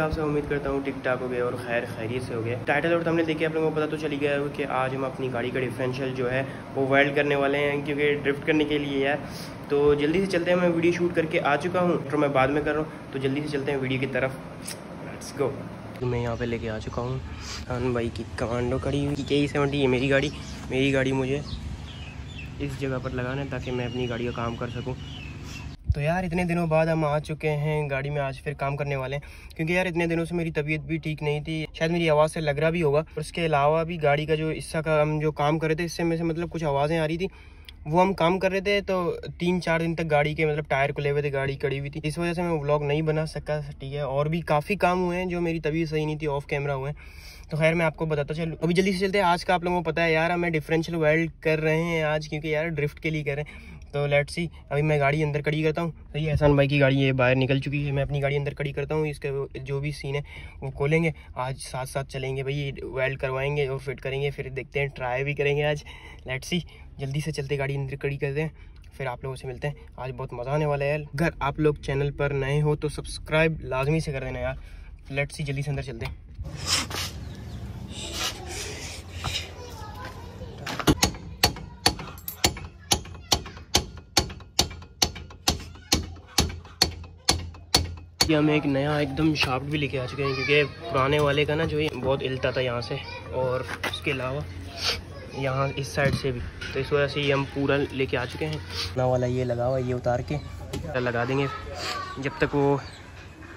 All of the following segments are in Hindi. आप सब उम्मीद करता हूँ ठीक ठाक हो गए और खैर खैरियत से हो गया। टाइटल और थंबनेल देखिए आप लोगों को पता तो चली गया है कि आज हम अपनी गाड़ी का डिफरेंशियल जो है वो वेल्ड करने वाले हैं क्योंकि ड्रिफ्ट करने के लिए यार। तो जल्दी से चलते हैं, मैं वीडियो शूट करके आ चुका हूँ तो मैं बाद में कर रहा हूँ, तो जल्दी से चलते हैं वीडियो की तरफ, लेट्स गो। मैं यहाँ पे लेके आ चुका हूँ खान भाई की कमांडो खड़ी हुई K70, ये मेरी गाड़ी मुझे इस जगह पर लगाना है ताकि मैं अपनी गाड़ी का काम कर सकूँ। तो यार इतने दिनों बाद हम आ चुके हैं गाड़ी में, आज फिर काम करने वाले हैं क्योंकि यार इतने दिनों से मेरी तबीयत भी ठीक नहीं थी, शायद मेरी आवाज़ से लग रहा भी होगा। उसके अलावा भी गाड़ी का जो हिस्सा का हम जो काम कर रहे थे इससे में से मतलब कुछ आवाज़ें आ रही थी, वो हम काम कर रहे थे तो 3-4 दिन तक गाड़ी के मतलब टायर खुले हुए थे, गाड़ी कड़ी हुई थी, इस वजह से मैं व्लॉग नहीं बना सका। ठीक है, और भी काफ़ी काम हुए हैं जो मेरी तबीयत सही नहीं थी, ऑफ कैमरा हुए हैं, तो खैर मैं आपको बताता चलूँ। अभी जल्दी से चलते हैं, आज का आप लोगों को पता है यार हमें डिफरेंशियल वेल्ड कर रहे हैं आज क्योंकि यार ड्रिफ्ट के लिए कर रहे हैं। तो लेट्स सी, अभी मैं गाड़ी अंदर खड़ी करता हूँ। तो ये एहसान भाई की गाड़ी ये बाहर निकल चुकी है, मैं अपनी गाड़ी अंदर खड़ी करता हूँ, इसके जो भी सीन है वो खोलेंगे आज, साथ साथ चलेंगे भाई, वेल्ड करवाएंगे और फिट करेंगे, फिर देखते हैं ट्राई भी करेंगे आज, लेट्स सी। जल्दी से चलते गाड़ी अंदर खड़ी करते हैं, फिर आप लोगों से मिलते हैं, आज बहुत मज़ा आने वाला है यार। अगर आप लोग चैनल पर नए हो तो सब्सक्राइब लाजमी से कर देना यार, लेट्स सी जल्दी से अंदर चलते हैं। हम एक नया एकदम शाफ्ट भी लेके आ चुके हैं क्योंकि पुराने वाले का ना जो ये बहुत हिलता था यहाँ से, और उसके अलावा यहाँ इस साइड से भी, तो इस वजह से ये हम पूरा लेके आ चुके हैं। पुराना वाला ये लगा हुआ, ये उतार के लगा देंगे जब तक वो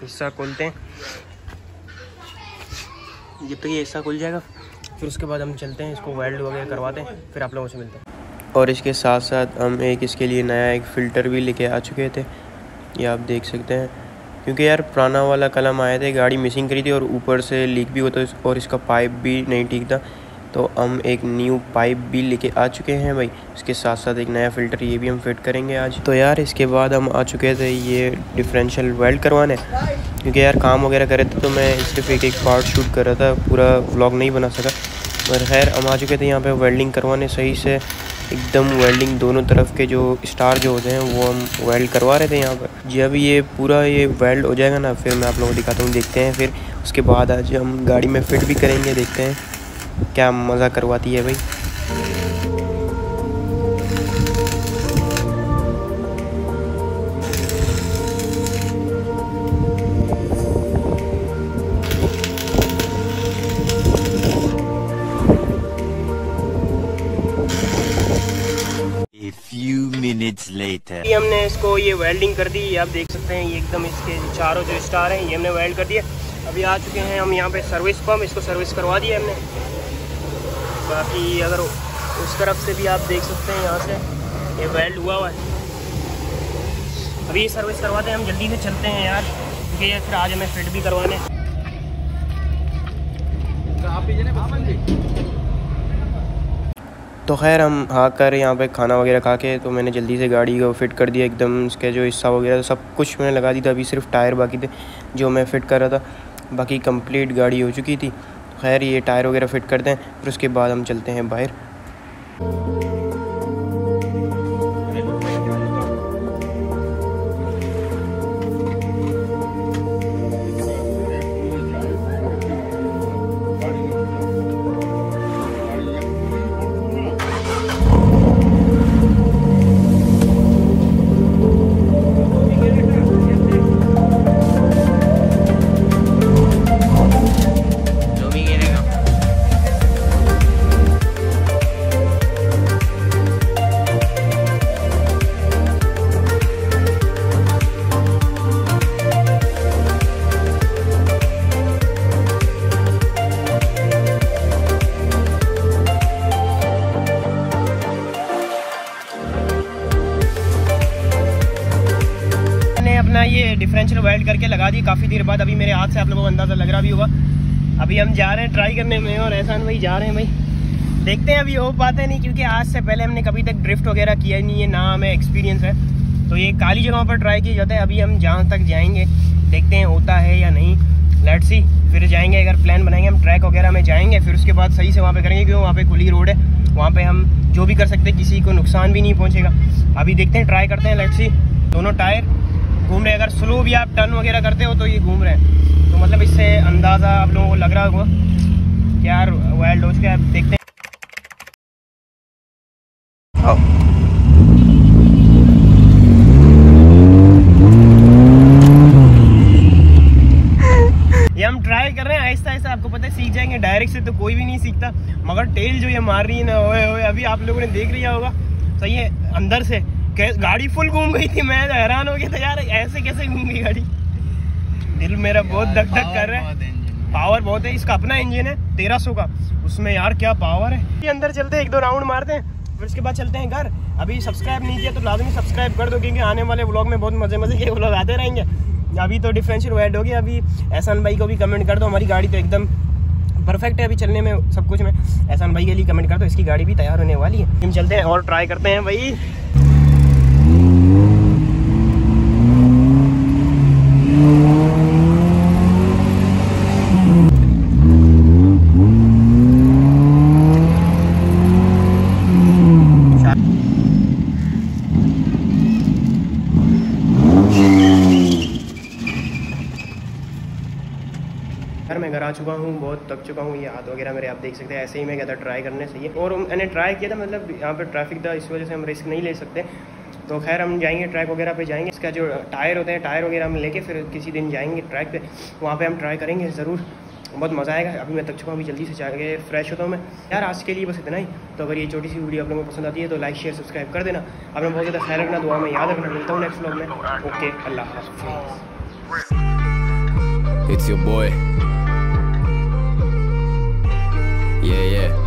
हिस्सा खोलते हैं, जब तक ये हिस्सा खुल जाएगा फिर उसके बाद हम चलते हैं, इसको वेल्ड वगैरह करवाते हैं, फिर आप लोगों से मिलते हैं। और इसके साथ साथ हम एक इसके लिए नया एक फ़िल्टर भी लेके आ चुके थे, ये आप देख सकते हैं क्योंकि यार पुराना वाला कलम आए थे, गाड़ी मिसिंग करी थी और ऊपर से लीक भी होता है और इसका पाइप भी नहीं ठीक था, तो हम एक न्यू पाइप भी लेके आ चुके हैं भाई। इसके साथ साथ एक नया फ़िल्टर ये भी हम फिट करेंगे आज। तो यार इसके बाद हम आ चुके थे ये डिफरेंशियल वेल्ड करवाने क्योंकि यार काम वगैरह कर रहे थे तो मैं सिर्फ एक पार्ट शूट कर रहा था, पूरा व्लॉग नहीं बना सका। पर खैर हम आ चुके थे यहाँ पे वेल्डिंग करवाने, सही से एकदम वेल्डिंग, दोनों तरफ के जो स्टार जो होते हैं वो हम वेल्ड करवा रहे थे यहाँ पर। जब ये पूरा ये वेल्ड हो जाएगा ना फिर मैं आप लोगों को दिखाता हूँ, देखते हैं फिर उसके बाद आज हम गाड़ी में फिट भी करेंगे, देखते हैं क्या मज़ा करवाती है भाई। हमने इसको ये वेल्डिंग कर दी, आप देख सकते हैं ये एकदम इसके चारों जो स्टार हैं ये हमने वेल्ड कर दिया। अभी आ चुके हैं हम यहाँ पे सर्विस पंप, इसको सर्विस करवा दिया हमने। बाकी अगर उस तरफ से भी आप देख सकते हैं यहाँ से ये वेल्ड हुआ हुआ है, अभी ये सर्विस करवाते हैं। हम जल्दी से चलते हैं यार क्योंकि फिर आज हमें फिट भी करवाने। तो खैर हम आकर यहाँ पे खाना वगैरह खा के तो मैंने जल्दी से गाड़ी को फिट कर दिया एकदम, उसके जो हिस्सा वगैरह सब कुछ मैंने लगा दी था, अभी सिर्फ टायर बाकी थे जो मैं फ़िट कर रहा था, बाकी कंप्लीट गाड़ी हो चुकी थी। तो खैर ये टायर वगैरह फ़िट करते हैं फिर उसके बाद हम चलते हैं बाहर। ये डिफरेंशियल वेल्ड करके लगा दी काफ़ी देर बाद, अभी मेरे हाथ से आप लोगों को अंदाज़ा लग रहा भी होगा। अभी हम जा रहे हैं ट्राई करने में और एहसान भाई जा रहे हैं भाई, देखते हैं अभी हो पाते नहीं क्योंकि आज से पहले हमने कभी तक ड्रिफ्ट वगैरह किया ही नहीं है, ना हमें एक्सपीरियंस है, तो ये काली जगहों पर ट्राई किया जाता है। अभी हम जहाँ तक जाएंगे देखते हैं होता है या नहीं, लेट्स सी। फिर जाएंगे अगर प्लान बनाएंगे हम ट्रैक वगैरह में जाएंगे, फिर उसके बाद सही से वहाँ पर करेंगे क्योंकि वहाँ पर खुली रोड है, वहाँ पर हम जो भी कर सकते हैं, किसी को नुकसान भी नहीं पहुँचेगा। अभी देखते हैं ट्राई करते हैं, लेट्स सी। दोनों टायर घूम रहे हैं, अगर स्लो भी आप टर्न वगैरह करते हो तो ये घूम रहे हैं, तो मतलब इससे थोड़ा सा आप लोगों को लग रहा होगा कि यार वाइल्ड हो चुका है, देखते हैं। ये हम ट्राई कर रहे हैं आहिस्ता आहिस्ता, आपको पता है सीख जाएंगे, डायरेक्ट से तो कोई भी नहीं सीखता। मगर टेल जो ये मार रही है ना, ओए ओए, अभी आप लोगों ने देख लिया होगा, सही है, अंदर से गाड़ी फुल घूम गई थी। मैं हैरान हो गया था यार, ऐसे कैसे घूम गई गाड़ी। दिल मेरा बहुत धक धक कर रहा है। पावर बहुत है, इसका अपना इंजन है 1300 का, उसमें यार क्या पावर है। अंदर चलते हैं, एक दो राउंड मारते हैं, फिर उसके बाद चलते हैं घर। अभी सब्सक्राइब नहीं किया तो लाजमी सब्सक्राइब कर दो, क्योंकि आने वाले व्लॉग में बहुत मजे मजे के व्लॉग आते रहेंगे। अभी तो डिफरेंशियल ऐड होगी। अभी एहसान भाई को भी कमेंट कर दो, हमारी गाड़ी तो एकदम परफेक्ट है अभी चलने में, सब कुछ में। एहसान भाई के लिए कमेंट कर दो, इसकी गाड़ी भी तैयार होने वाली है। हम चलते हैं और ट्राई करते हैं भाई। घर आ चुका हूँ, बहुत थक चुका हूँ। ये हाथ वगैरह मेरे आप देख सकते हैं, ऐसे ही मैं कहता ट्राई करने चाहिए। और मैंने ट्राई किया था, मतलब यहाँ पे ट्रैफिक था, इस वजह से हम रिस्क नहीं ले सकते। तो खैर हम जाएंगे ट्रैक वगैरह पे जाएंगे। इसका जो टायर होते हैं, टायर वगैरह हम लेके फिर किसी दिन जाएंगे ट्रैक पे, वहाँ पे हम ट्राई करेंगे ज़रूर, बहुत मज़ा आएगा। अभी मैं थक चुका हूँ, अभी जल्दी से जाके फ्रेश होता हूँ मैं। यार आज के लिए बस इतना ही। तो अगर ये छोटी सी वीडियो आप लोगों को पसंद आती है तो लाइक शेयर सब्सक्राइब कर देना। अपना बहुत ज़्यादा ख्याल रखना, दुआ में याद रखना। मिलता हूँ नेक्स्ट व्लॉग में। ओके, अल्लाह हाफ़िज़। It's your boy. Yeah, yeah.